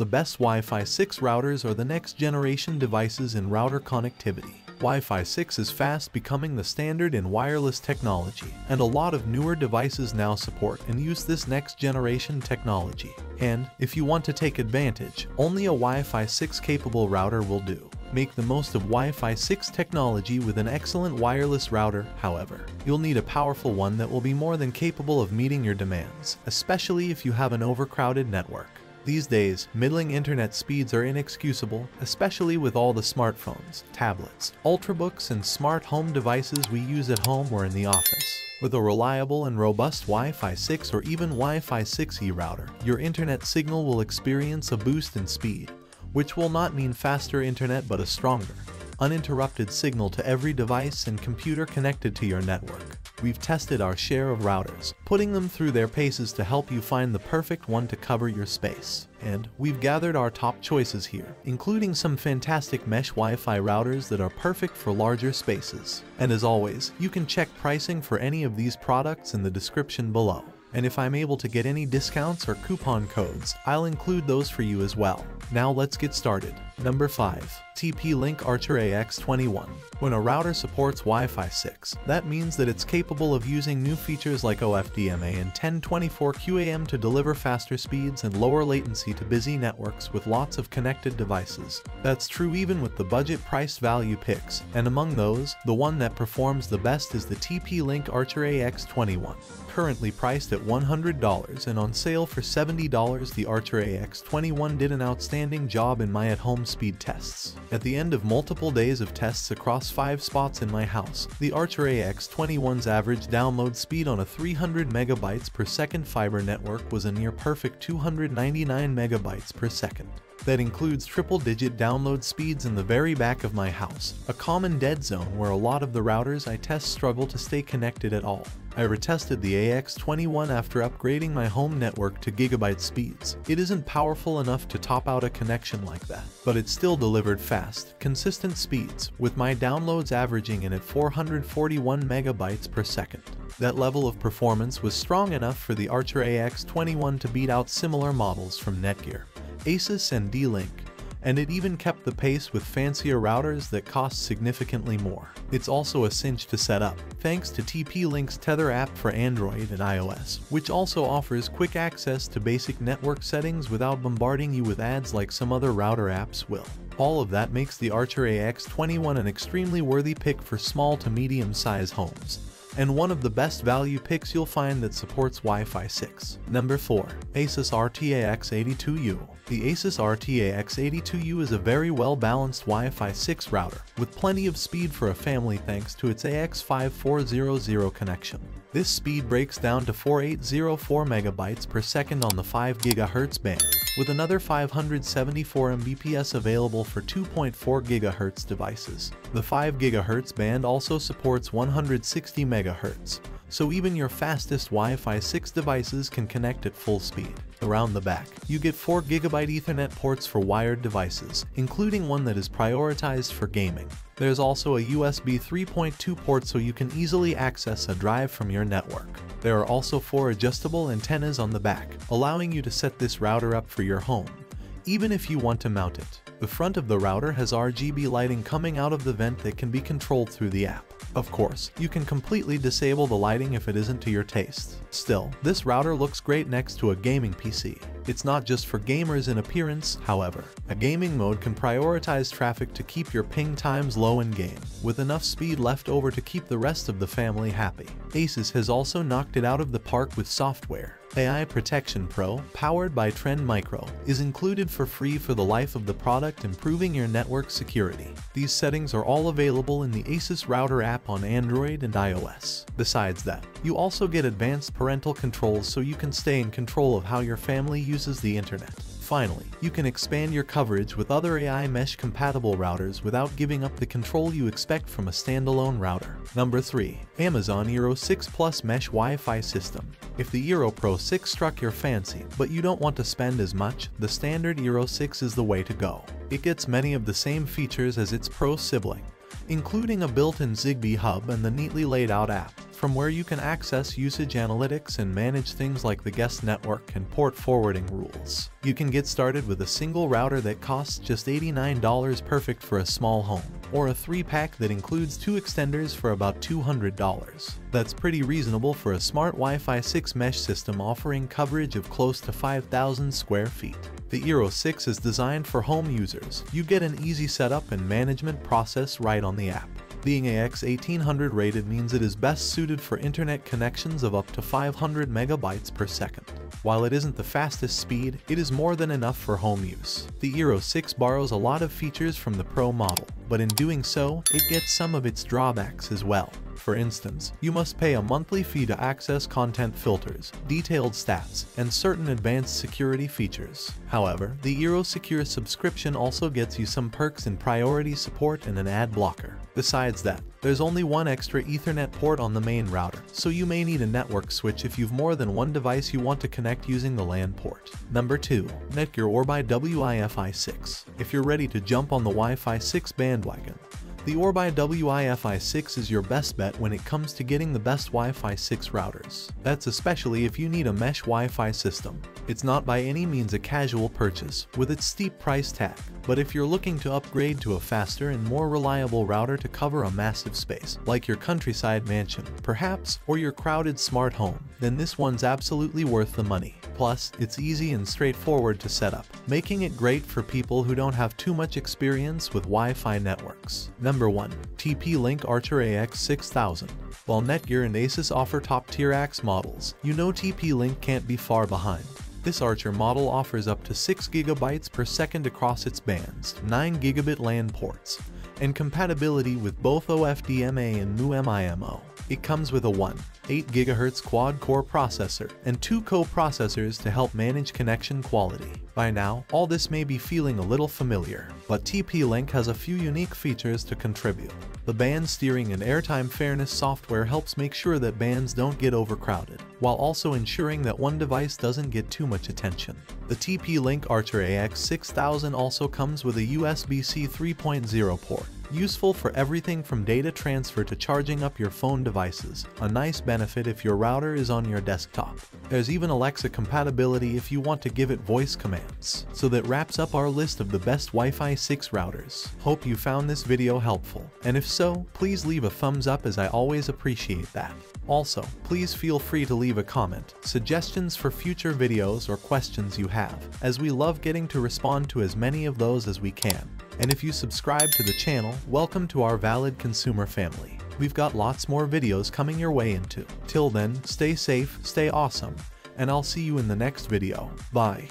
The best Wi-Fi 6 routers are the next generation devices in router connectivity. Wi-Fi 6 is fast becoming the standard in wireless technology, and a lot of newer devices now support and use this next-generation technology. And, if you want to take advantage, only a Wi-Fi 6-capable router will do. Make the most of Wi-Fi 6 technology with an excellent wireless router, however. You'll need a powerful one that will be more than capable of meeting your demands, especially if you have an overcrowded network. These days, middling internet speeds are inexcusable, especially with all the smartphones, tablets, ultrabooks, and smart home devices we use at home or in the office. With a reliable and robust Wi-Fi 6 or even Wi-Fi 6E router, your internet signal will experience a boost in speed, which will not mean faster internet but a stronger, uninterrupted signal to every device and computer connected to your network. We've tested our share of routers, putting them through their paces to help you find the perfect one to cover your space. And we've gathered our top choices here, including some fantastic mesh Wi-Fi routers that are perfect for larger spaces. And as always, you can check pricing for any of these products in the description below. And if I'm able to get any discounts or coupon codes, I'll include those for you as well. Now let's get started. Number 5. TP-Link Archer AX21. When a router supports Wi-Fi 6, that means that it's capable of using new features like OFDMA and 1024-QAM to deliver faster speeds and lower latency to busy networks with lots of connected devices. That's true even with the budget price value picks, and among those, the one that performs the best is the TP-Link Archer AX21. Currently priced at $100 and on sale for $70, the Archer AX21 did an outstanding job in my at-home speed tests. At the end of multiple days of tests across 5 spots in my house, the Archer AX21's average download speed on a 300 megabytes per second fiber network was a near-perfect 299 megabytes per second. That includes triple-digit download speeds in the very back of my house, a common dead zone where a lot of the routers I test struggle to stay connected at all. I retested the AX21 after upgrading my home network to gigabyte speeds. It isn't powerful enough to top out a connection like that, but it still delivered fast, consistent speeds, with my downloads averaging in at 441 megabytes per second. That level of performance was strong enough for the Archer AX21 to beat out similar models from Netgear, ASUS, and D-Link, and it even kept the pace with fancier routers that cost significantly more. It's also a cinch to set up, thanks to TP-Link's Tether app for Android and iOS, which also offers quick access to basic network settings without bombarding you with ads like some other router apps will. All of that makes the Archer AX21 an extremely worthy pick for small to medium-sized homes, and one of the best value picks you'll find that supports Wi-Fi 6. Number 4. ASUS RT-AX82U. The ASUS RT-AX82U is a very well-balanced Wi-Fi 6 router, with plenty of speed for a family thanks to its AX5400 connection. This speed breaks down to 4804 megabytes per second on the 5 GHz band, with another 574 Mbps available for 2.4 GHz devices. The 5 GHz band also supports 160 MHz, so even your fastest Wi-Fi 6 devices can connect at full speed. Around the back, you get 4 GB Ethernet ports for wired devices, including one that is prioritized for gaming. There's also a USB 3.2 port so you can easily access a drive from your network. There are also 4 adjustable antennas on the back, allowing you to set this router up for your home, even if you want to mount it. The front of the router has RGB lighting coming out of the vent that can be controlled through the app. Of course, you can completely disable the lighting if it isn't to your taste. Still, this router looks great next to a gaming PC. It's not just for gamers in appearance, however. A gaming mode can prioritize traffic to keep your ping times low in game, with enough speed left over to keep the rest of the family happy. ASUS has also knocked it out of the park with software. AI Protection Pro, powered by Trend Micro, is included for free for the life of the product, improving your network security. These settings are all available in the ASUS Router app on Android and iOS. Besides that, you also get advanced parental controls so you can stay in control of how your family uses the internet. Finally, you can expand your coverage with other AI mesh-compatible routers without giving up the control you expect from a standalone router. Number 3. Amazon Eero 6 Plus Mesh Wi-Fi System. If the Eero Pro 6 struck your fancy, but you don't want to spend as much, the standard Eero 6 is the way to go. It gets many of the same features as its Pro sibling, including a built-in Zigbee hub and the neatly laid out app, from where you can access usage analytics and manage things like the guest network and port forwarding rules. You can get started with a single router that costs just $89, perfect for a small home, or a 3-pack that includes 2 extenders for about $200. That's pretty reasonable for a smart Wi-Fi 6 mesh system offering coverage of close to 5,000 square feet. The Eero 6 is designed for home users. You get an easy setup and management process right on the app. Being AX1800 rated means it is best suited for internet connections of up to 500 megabytes per second. While it isn't the fastest speed, it is more than enough for home use. The Eero 6 borrows a lot of features from the Pro model, but in doing so, it gets some of its drawbacks as well. For instance, you must pay a monthly fee to access content filters, detailed stats, and certain advanced security features. However, the Eero Secure subscription also gets you some perks in priority support and an ad blocker. Besides that, there's only one extra Ethernet port on the main router, so you may need a network switch if you've more than one device you want to connect using the LAN port. Number 2. Netgear Orbi WIFI-6. If you're ready to jump on the Wi-Fi 6 bandwagon, the Orbi WIFI-6 is your best bet when it comes to getting the best Wi-Fi 6 routers. That's especially if you need a mesh Wi-Fi system. It's not by any means a casual purchase, with its steep price tag, but if you're looking to upgrade to a faster and more reliable router to cover a massive space, like your countryside mansion, perhaps, or your crowded smart home, then this one's absolutely worth the money. Plus, it's easy and straightforward to set up, making it great for people who don't have too much experience with Wi-Fi networks. Number 1. TP-Link Archer AX6000. While Netgear and ASUS offer top-tier AX models, you know TP-Link can't be far behind. This Archer model offers up to 6 GB per second across its bands, 9 gigabit LAN ports, and compatibility with both OFDMA and MU-MIMO. It comes with a 1.8 GHz quad-core processor and 2 co-processors to help manage connection quality. By now, all this may be feeling a little familiar, but TP-Link has a few unique features to contribute. The band steering and airtime fairness software helps make sure that bands don't get overcrowded, while also ensuring that one device doesn't get too much attention. The TP-Link Archer AX6000 also comes with a USB-C 3.0 port, useful for everything from data transfer to charging up your phone devices, a nice benefit if your router is on your desktop. There's even Alexa compatibility if you want to give it voice commands. So that wraps up our list of the best Wi-Fi 6 routers. Hope you found this video helpful, and if so, please leave a thumbs up as I always appreciate that. Also, please feel free to leave a comment, suggestions for future videos or questions you have, as we love getting to respond to as many of those as we can. And if you subscribe to the channel, welcome to our Valid Consumer family. We've got lots more videos coming your way into. Till then, stay safe, stay awesome, and I'll see you in the next video. Bye.